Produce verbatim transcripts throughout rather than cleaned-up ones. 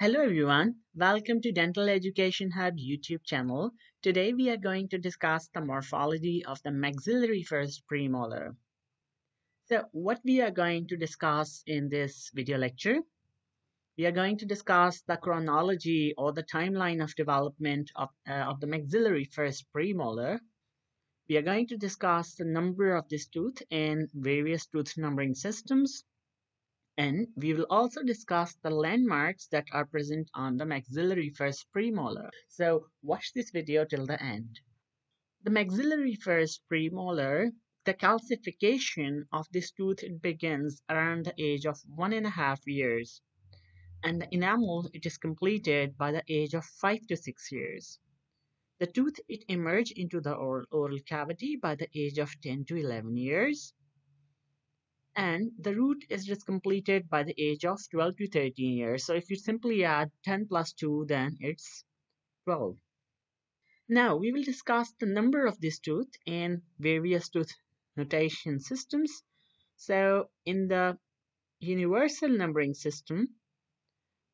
Hello everyone, welcome to Dental Education Hub YouTube channel. Today we are going to discuss the morphology of the maxillary first premolar. So what we are going to discuss in this video lecture? We are going to discuss the chronology or the timeline of development of, uh, of the maxillary first premolar. We are going to discuss the number of this tooth in various tooth numbering systems. And we will also discuss the landmarks that are present on the maxillary first premolar. So watch this video till the end. The maxillary first premolar, the calcification of this tooth begins around the age of one and a half years. And the enamel, it is completed by the age of five to six years. The tooth, it emerges into the oral, oral cavity by the age of ten to eleven years. And the root is just completed by the age of twelve to thirteen years. So if you simply add ten plus two, then it's twelve. Now we will discuss the number of this tooth in various tooth notation systems. So in the universal numbering system,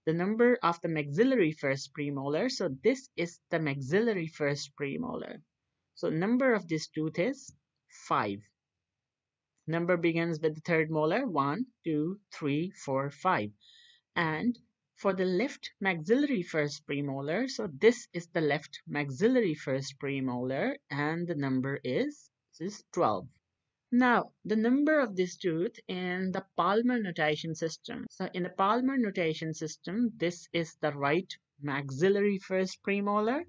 the number of the maxillary first premolar. So this is the maxillary first premolar. So number of this tooth is five. Number begins with the third molar, one, two, three, four, five. And for the left maxillary first premolar, so this is the left maxillary first premolar, and the number is, is twelve. Now, the number of this tooth in the Palmer notation system. So in the Palmer notation system, this is the right maxillary first premolar,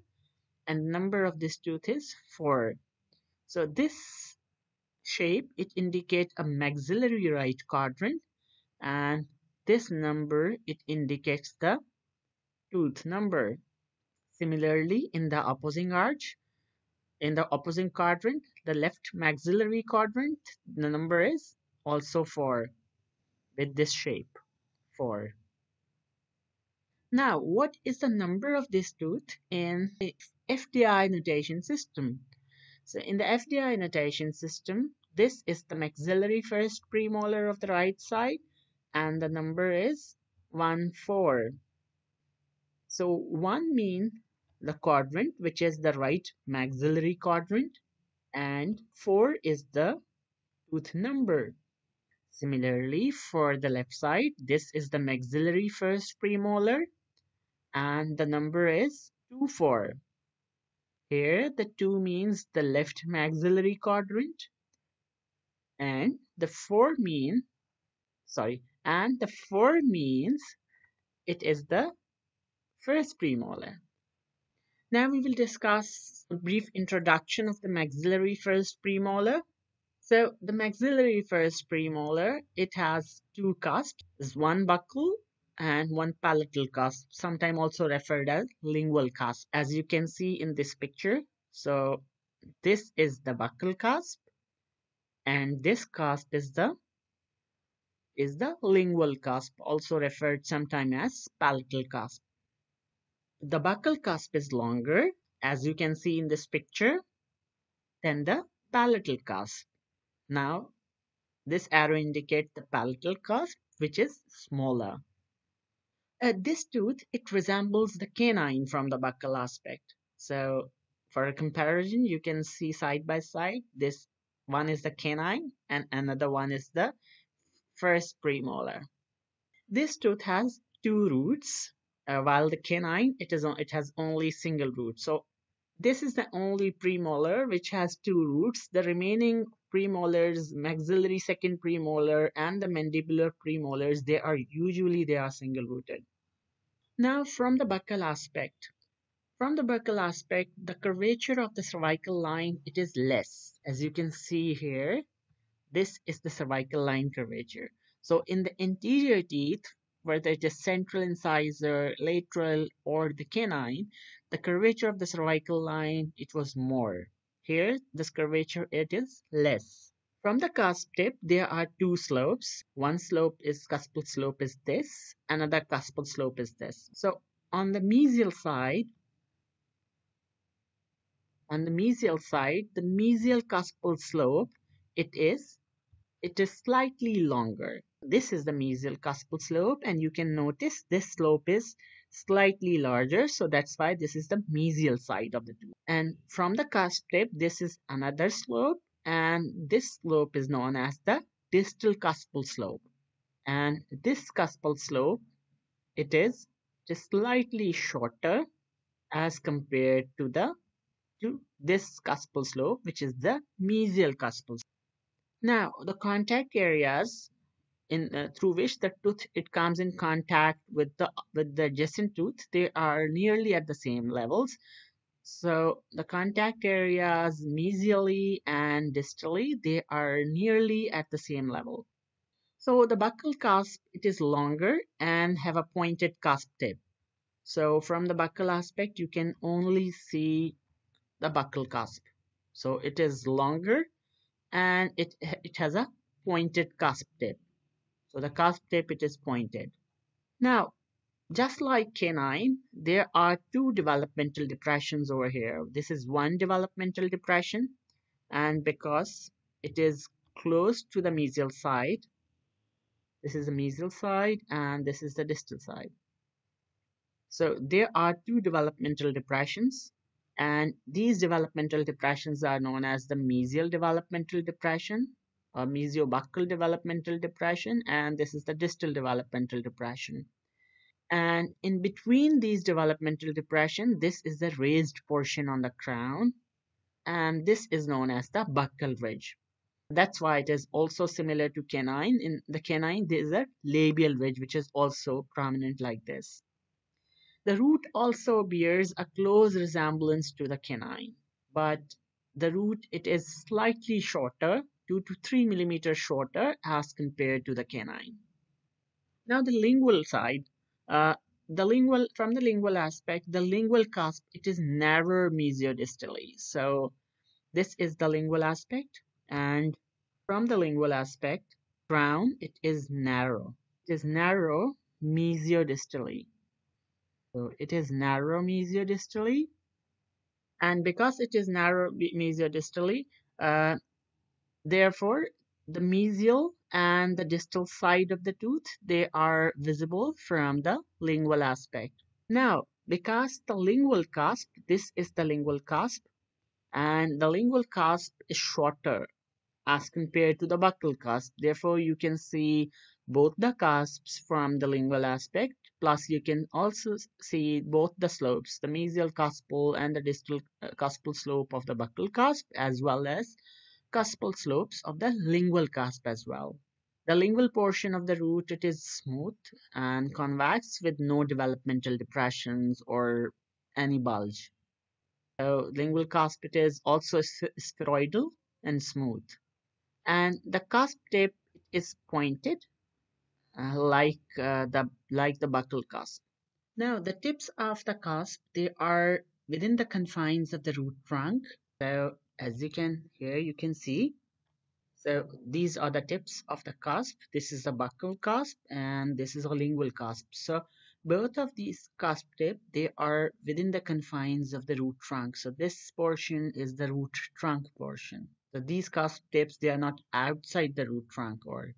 and number of this tooth is four. So this shape, it indicates a maxillary right quadrant, and this number, it indicates the tooth number. Similarly, in the opposing arch, in the opposing quadrant, the left maxillary quadrant, the number is also four with this shape, four. Now, what is the number of this tooth in the F D I notation system? So in the F D I notation system, this is the maxillary first premolar of the right side, and the number is one, four. So one means the quadrant, which is the right maxillary quadrant, and four is the tooth number. Similarly, for the left side, this is the maxillary first premolar, and the number is two, four. Here, the two means the left maxillary quadrant, and the four mean, sorry, and the four means it is the first premolar. Now we will discuss a brief introduction of the maxillary first premolar. So the maxillary first premolar, it has two cusps, one buccal and one palatal cusp, sometimes also referred as lingual cusp, as you can see in this picture. So this is the buccal cusp, and this cusp is the is the lingual cusp, also referred sometimes as palatal cusp. The buccal cusp is longer, as you can see in this picture, than the palatal cusp. Now this arrow indicates the palatal cusp, which is smaller. Uh, this tooth, it resembles the canine from the buccal aspect. So for a comparison, you can see side by side, this one is the canine and another one is the first premolar. This tooth has two roots, uh, while the canine, it is on, it has only single root. So this is the only premolar which has two roots. The remaining premolars, maxillary second premolar and the mandibular premolars, they are usually they are single rooted. Now from the buccal aspect, from the buccal aspect, the curvature of the cervical line, it is less. As you can see here, this is the cervical line curvature. So in the anterior teeth, whether it is central incisor, lateral or the canine, the curvature of the cervical line, it was more. Here, this curvature, it is less. From the cusp tip, there are two slopes. One slope is cuspal slope is this, another cuspal slope is this. So on the mesial side, on the mesial side, the mesial cuspal slope, it is, it is slightly longer. This is the mesial cuspal slope, and you can notice this slope is slightly larger, so that's why this is the mesial side of the tooth. And from the cusp tip, this is another slope, and this slope is known as the distal cuspal slope. And this cuspal slope, it is just slightly shorter as compared to the to this cuspal slope, which is the mesial cuspal slope. Now, the contact areas in uh, through which the tooth it comes in contact with the with the adjacent tooth, they are nearly at the same levels. So the contact areas mesially and distally, they are nearly at the same level. So the buccal cusp, it is longer and have a pointed cusp tip. So from the buccal aspect, you can only see the buccal cusp. So it is longer and it it has a pointed cusp tip. So the cusp tip, it is pointed. Now, just like canine, there are two developmental depressions over here. This is one developmental depression, and because it is close to the mesial side, this is the mesial side and this is the distal side. So there are two developmental depressions, and these developmental depressions are known as the mesial developmental depression, a mesio-buccal developmental depression, and this is the distal developmental depression. And in between these developmental depression, this is the raised portion on the crown, and this is known as the buccal ridge. That's why it is also similar to canine. In the canine, there is a labial ridge, which is also prominent like this. The root also bears a close resemblance to the canine, but the root, it is slightly shorter, two to three millimeters shorter as compared to the canine. Now the lingual side, uh, the lingual from the lingual aspect, the lingual cusp, it is narrower mesiodistally. So this is the lingual aspect, and from the lingual aspect, crown, it is narrow. It is narrow mesiodistally. So it is narrow mesiodistally, and because it is narrow mesiodistally, uh, therefore, the mesial and the distal side of the tooth, they are visible from the lingual aspect. Now, because the lingual cusp, this is the lingual cusp, and the lingual cusp is shorter as compared to the buccal cusp. Therefore, you can see both the cusps from the lingual aspect, plus you can also see both the slopes, the mesial cuspal and the distal cuspal slope of the buccal cusp, as well as cuspal slopes of the lingual cusp as well. The lingual portion of the root, it is smooth and convex with no developmental depressions or any bulge. So lingual cusp, it is also spheroidal and smooth. And the cusp tip is pointed uh, like, uh, the, like the buccal cusp. Now the tips of the cusp, they are within the confines of the root trunk. So as you can here, you can see, so these are the tips of the cusp. This is a buccal cusp and this is a lingual cusp. So both of these cusp tips, they are within the confines of the root trunk. So this portion is the root trunk portion. So these cusp tips, they are not outside the root trunk. Or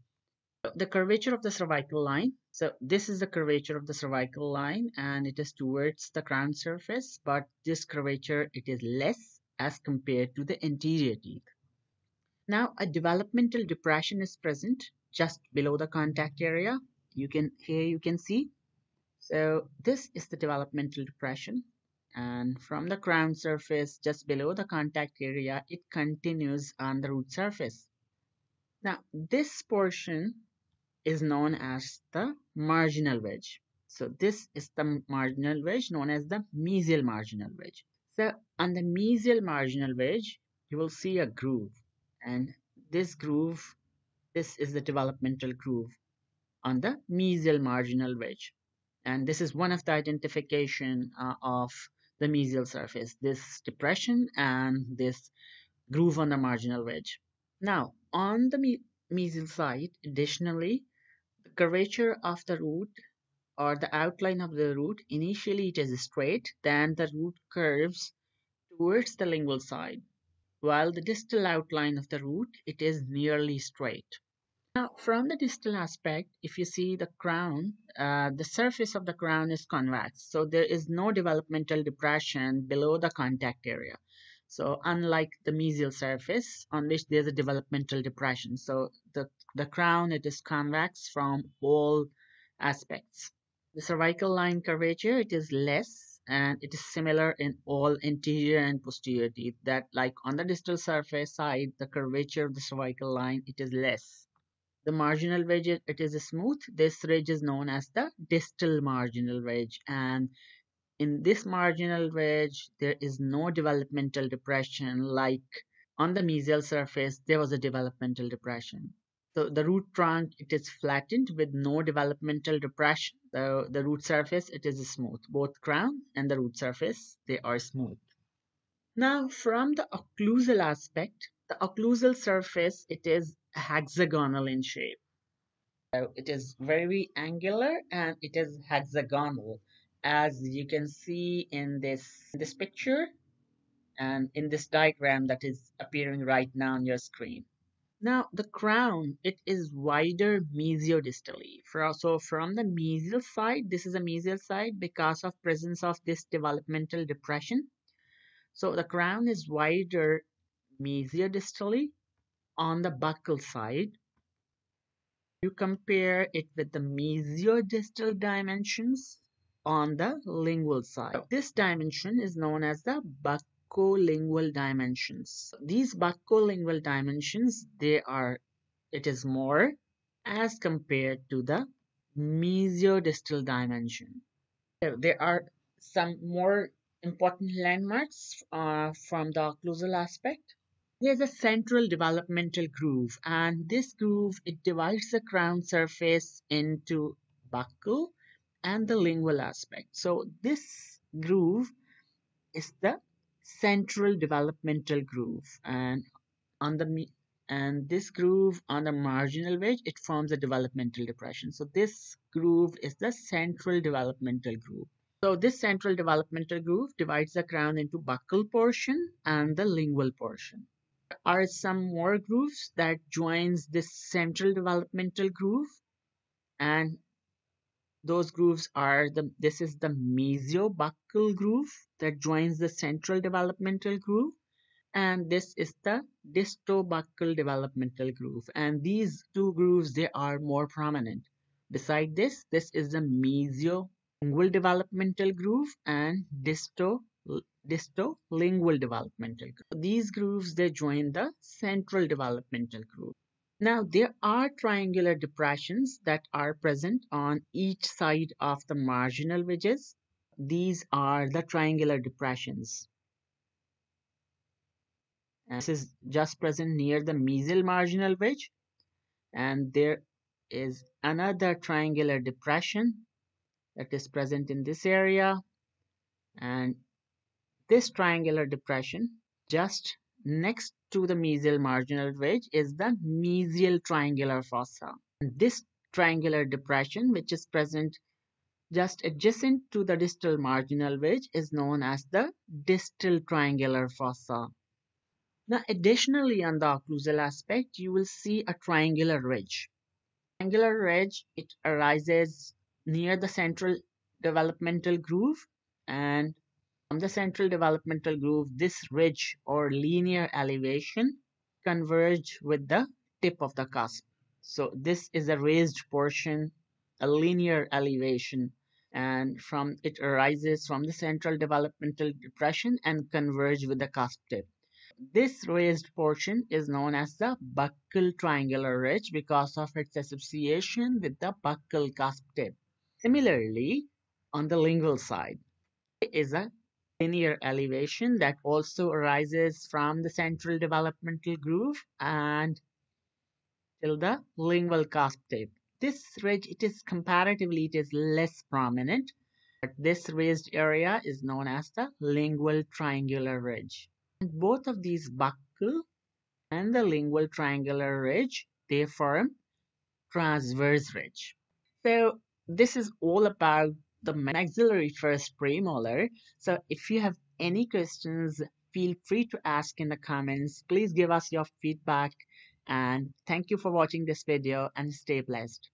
the curvature of the cervical line. So this is the curvature of the cervical line, and it is towards the crown surface, but this curvature, it is less as compared to the anterior teeth. Now, a developmental depression is present just below the contact area. You can here you can see. So this is the developmental depression, and from the crown surface just below the contact area, it continues on the root surface. Now, this portion is known as the marginal wedge. So this is the marginal wedge, known as the mesial marginal wedge. So on the mesial marginal wedge, you will see a groove, and this groove, this is the developmental groove on the mesial marginal wedge, and this is one of the identification uh, of the mesial surface, this depression and this groove on the marginal wedge. Now, on the me mesial side, additionally, the curvature of the root, or the outline of the root, initially it is straight, then the root curves towards the lingual side, while the distal outline of the root, it is nearly straight. Now, from the distal aspect, if you see the crown, uh, the surface of the crown is convex. So there is no developmental depression below the contact area. So unlike the mesial surface on which there's a developmental depression. So the, the crown, it is convex from all aspects. The cervical line curvature, it is less and it is similar in all anterior and posterior teeth. That like on the distal surface side, the curvature of the cervical line, it is less. The marginal wedge, it is smooth. This ridge is known as the distal marginal ridge. And in this marginal wedge, there is no developmental depression like on the mesial surface, there was a developmental depression. So the root trunk, it is flattened with no developmental depression. The, the root surface, it is smooth. Both crown and the root surface, they are smooth. Now from the occlusal aspect, the occlusal surface, it is hexagonal in shape. So it is very angular and it is hexagonal. As you can see in this, this picture and in this diagram that is appearing right now on your screen. Now, the crown, it is wider mesiodistally. So from the mesial side, this is a mesial side because of presence of this developmental depression. So the crown is wider mesiodistally on the buccal side. You compare it with the mesiodistal dimensions on the lingual side. So this dimension is known as the buccolingual dimensions. These buccolingual dimensions, they are, it is more as compared to the mesiodistal dimension. So there are some more important landmarks uh, from the occlusal aspect. There's a central developmental groove, and this groove, it divides the crown surface into buccal and the lingual aspect. So this groove is the central developmental groove, and on the and this groove on the marginal wedge, it forms a developmental depression. So this groove is the central developmental groove. So this central developmental groove divides the crown into buccal portion and the lingual portion. There are some more grooves that joins this central developmental groove, and those grooves are the, this is the mesio-buccal groove that joins the central developmental groove, and this is the disto-buccal developmental groove, and these two grooves, they are more prominent. Beside this, this is the mesio-lingual developmental groove and disto disto-lingual developmental groove. These grooves, they join the central developmental groove. Now, there are triangular depressions that are present on each side of the marginal wedges. These are the triangular depressions. And this is just present near the mesial marginal wedge. And there is another triangular depression that is present in this area. And this triangular depression just next to the mesial marginal wedge is the mesial triangular fossa. And this triangular depression, which is present just adjacent to the distal marginal wedge, is known as the distal triangular fossa. Now, additionally, on the occlusal aspect, you will see a triangular ridge. Triangular ridge, it arises near the central developmental groove, and from the central developmental groove, this ridge or linear elevation converges with the tip of the cusp. So this is a raised portion, a linear elevation, and from it arises from the central developmental depression and converges with the cusp tip. This raised portion is known as the buccal triangular ridge because of its association with the buccal cusp tip. Similarly, on the lingual side, it is a linear elevation that also arises from the central developmental groove and till the lingual cusp tip. This ridge, it is comparatively, it is less prominent, but this raised area is known as the lingual triangular ridge. And both of these buccal and the lingual triangular ridge, they form transverse ridge. So this is all about the maxillary first premolar. So if you have any questions, feel free to ask in the comments. Please give us your feedback And thank you for watching this video and stay blessed.